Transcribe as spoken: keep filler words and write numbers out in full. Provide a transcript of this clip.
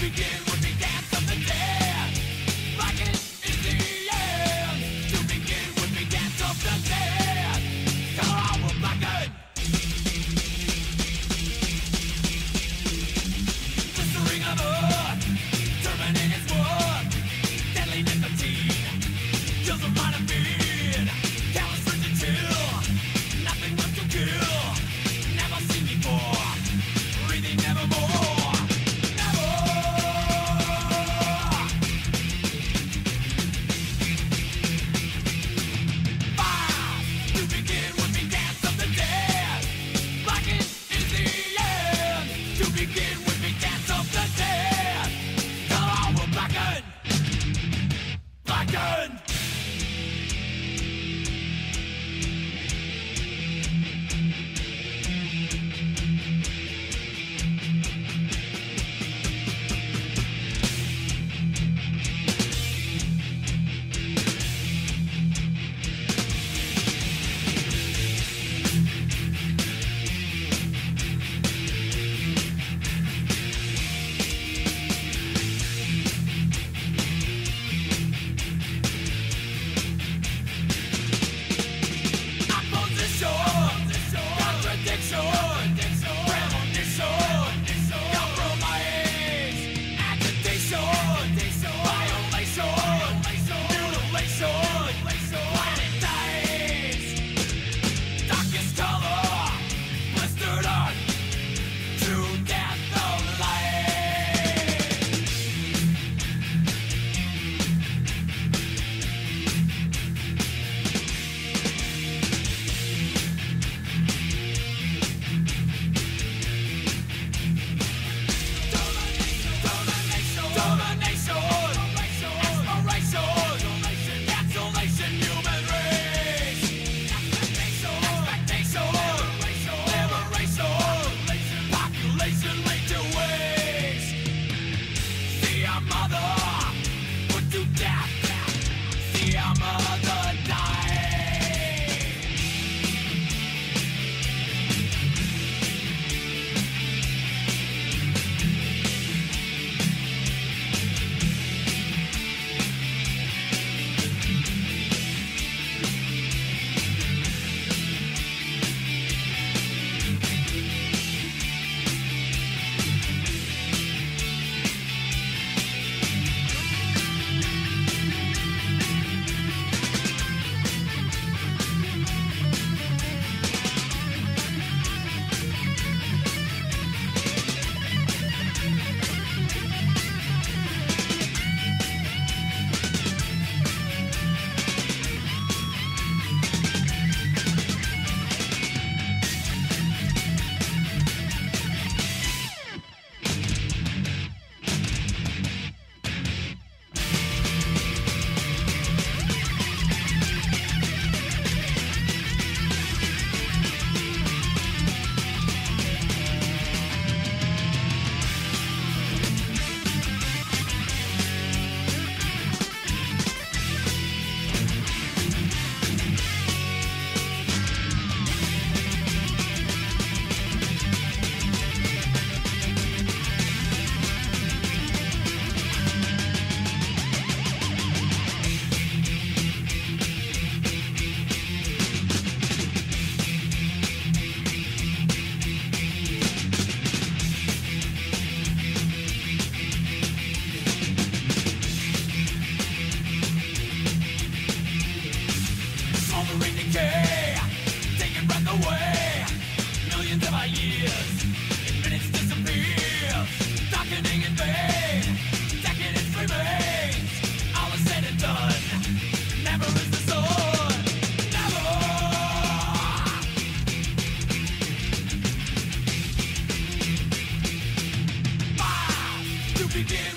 begin would be that of the dead. Like it is the end. To begin would be that of the dead. Come on with my gun. Just a ring of earth, terminating its worth. Deadly nicotine kills a lot of men. Callous friends to kill. Nothing left to kill. Never seen before. Breathing nevermore. Taking breath away, millions of our years, in minutes disappears, darkening in vain, decadence remains. All is said and done, never is the sun, never. Five to begin.